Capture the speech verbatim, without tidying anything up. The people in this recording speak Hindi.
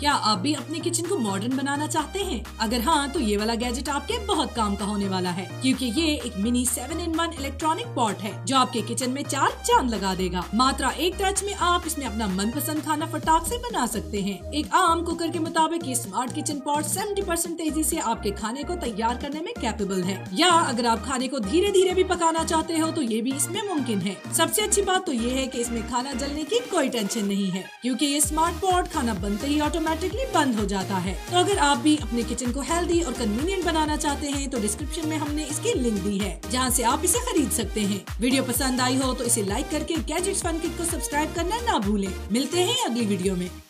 क्या आप भी अपने किचन को मॉडर्न बनाना चाहते हैं? अगर हाँ तो ये वाला गैजेट आपके बहुत काम का होने वाला है, क्योंकि ये एक mini seven in one electronic pot है जो आपके किचन में चार चांद लगा देगा। मात्र एक टच में आप इसमें अपना मनपसंद खाना फटाक से बना सकते हैं। एक आम कुकर के मुताबिक ये स्मार्ट किचन पॉट सत्तर परसेंट तेजी से आपके खाने को तैयार करने में कैपेबल है, या अगर आप खाने को धीरे धीरे भी पकाना चाहते हो तो ये भी इसमें मुमकिन है। सबसे अच्छी बात तो ये है कि इसमें खाना जलने की कोई टेंशन नहीं है, क्योंकि ये स्मार्ट पॉट खाना बनते ही ऑटोमेटिकली बंद हो जाता है। तो अगर आप भी अपने किचन को हेल्दी और कन्वीनियंट बनाना चाहते हैं तो डिस्क्रिप्शन में हमने इसकी लिंक दी है, जहाँ से आप इसे खरीद सकते हैं। वीडियो पसंद आई हो तो इसे लाइक करके गैजेट्स फनकिट को सब्सक्राइब करना ना भूलें। मिलते हैं अगली वीडियो में।